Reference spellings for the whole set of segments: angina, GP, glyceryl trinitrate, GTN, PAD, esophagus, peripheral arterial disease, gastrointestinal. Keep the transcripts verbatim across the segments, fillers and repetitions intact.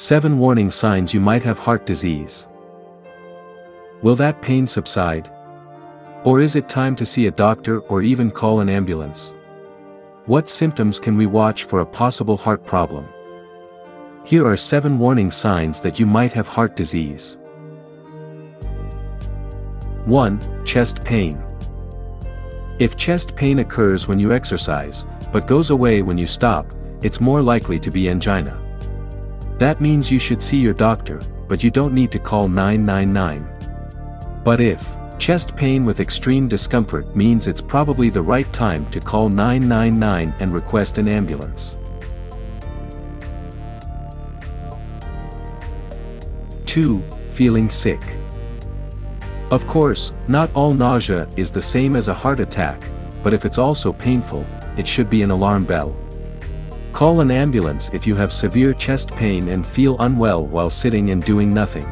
seven warning signs you might have heart disease. Will that pain subside? Or is it time to see a doctor or even call an ambulance? What symptoms can we watch for a possible heart problem? Here are seven warning signs that you might have heart disease. one. Chest pain. If chest pain occurs when you exercise, but goes away when you stop, it's more likely to be angina. That means you should see your doctor, but you don't need to call nine nine nine. But if chest pain with extreme discomfort means it's probably the right time to call nine nine nine and request an ambulance. two. Feeling sick. Of course, not all nausea is the same as a heart attack, but if it's also painful, it should be an alarm bell. Call an ambulance if you have severe chest pain and feel unwell while sitting and doing nothing.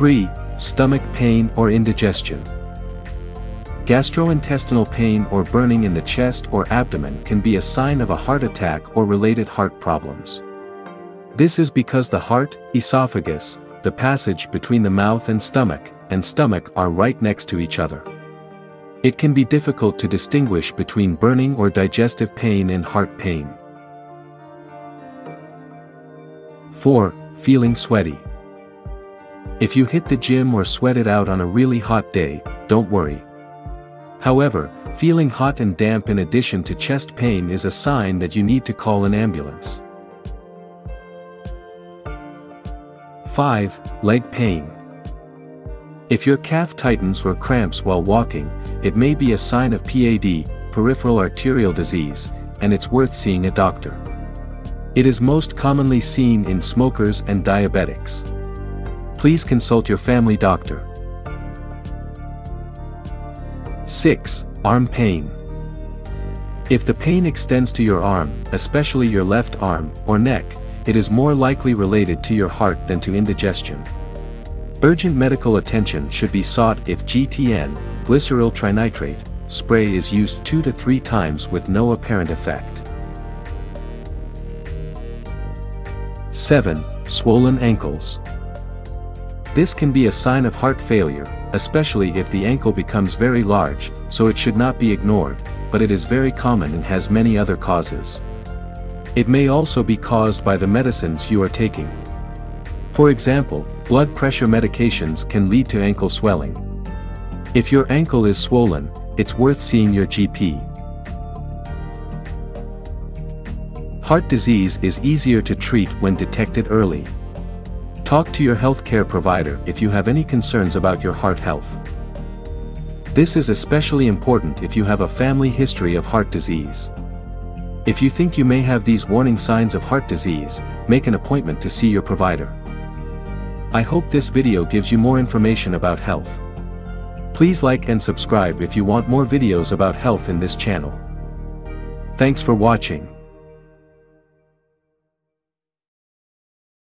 three. Stomach pain or indigestion. Gastrointestinal pain or burning in the chest or abdomen can be a sign of a heart attack or related heart problems. This is because the heart, esophagus, the passage between the mouth and stomach, and stomach are right next to each other. It can be difficult to distinguish between burning or digestive pain and heart pain. four. Feeling sweaty. If you hit the gym or sweat it out on a really hot day, don't worry. However, feeling hot and damp in addition to chest pain is a sign that you need to call an ambulance. five. Leg pain. If your calf tightens or cramps while walking, it may be a sign of P A D, peripheral arterial disease, and it's worth seeing a doctor. It is most commonly seen in smokers and diabetics. Please consult your family doctor. six. Arm pain. If the pain extends to your arm, especially your left arm or neck, it is more likely related to your heart than to indigestion. Urgent medical attention should be sought if G T N, glyceryl trinitrate, spray is used two to three times with no apparent effect. seven. Swollen ankles. This can be a sign of heart failure, especially if the ankle becomes very large, so it should not be ignored, but it is very common and has many other causes. It may also be caused by the medicines you are taking. For example, blood pressure medications can lead to ankle swelling. If your ankle is swollen, it's worth seeing your G P. Heart disease is easier to treat when detected early. Talk to your healthcare provider if you have any concerns about your heart health. This is especially important if you have a family history of heart disease. If you think you may have these warning signs of heart disease, make an appointment to see your provider. I hope this video gives you more information about health. Please like and subscribe if you want more videos about health in this channel. Thanks for watching.